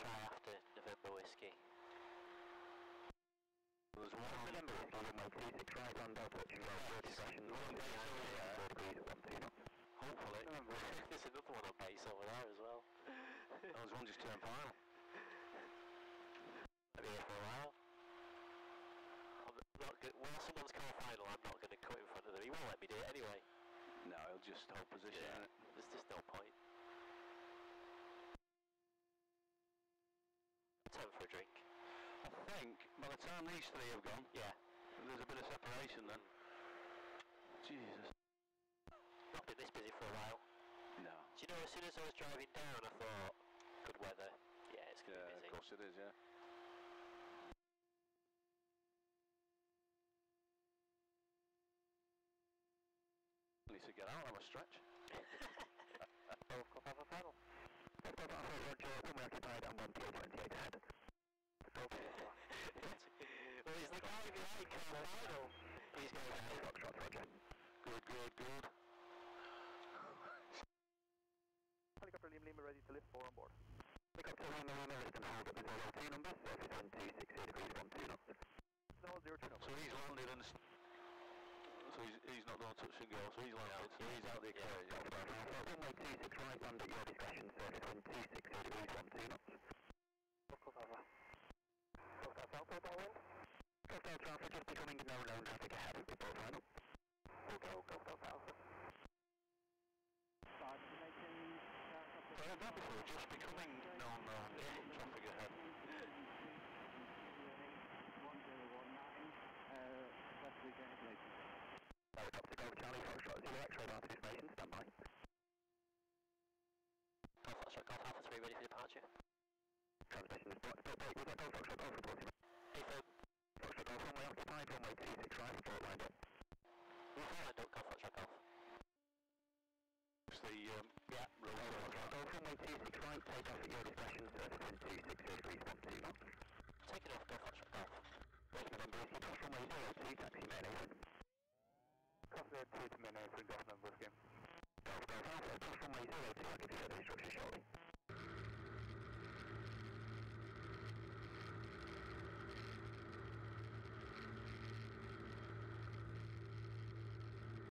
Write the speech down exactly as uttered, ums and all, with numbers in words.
try after November Whiskey. There was one November Whiskey, it tried on top of it. Hopefully. There's another one on base over there as well. That was one just turned final. I'll be here for a while. I'm not good. Well, someone's called final, I'm not going to cut in front of them. He won't let me do it anyway. No, he'll just hold position. Yeah. There's just no point. Time for a drink. I think by the time these three have gone, yeah, there's a bit of separation then. Jesus. Not been this busy for a while. No. Do you know, as soon as I was driving down, I thought, good weather. Yeah, it's going to yeah, be busy. Of course it is, yeah. I need to get out, I'm a stretch. Lima ready to lift, four on board. Pick up to one the runner is now, but there's a two number, thirty-one two sixty degrees, one two knots. No, zero two knots. So he's landed and... So he's, he's not going to touch and go, so he's landed, so he's out the equation. Yeah, yeah. One way two six right, land at your discretion, thirty-one two sixty degrees, one two knots. Local Alpha. Local Alpha, Alpha, that wind? Local Alpha, Alpha, just becoming no known traffic ahead of the board final. Okay, Local Alpha, Alpha. Five, making... Well, that before, just becoming known uh, traffic ahead. Helicopter Golf Charlie, Foxtrot zero, X-ray bar to station, stand by. Golf Foxtrot Golf Alpha three, ready for departure. Transmission is blocked, don't break, we've got Golf Foxtrot Golf reporting. Affirm. Foxtrot Golf one way occupied, one way two six right, report lined up. We'll find up, Golf Foxtrot Golf. It's the, um, yeah, two six right, take off at your discretion, thirty-one two sixty degrees, one two knots. Take it off, go flash off, go off. West November, if you cross runway zero two, taxi main apron. Cross zero two to main apron, go off number, go off. Go off, go off, cross runway zero two, I'll give you further instructions shortly.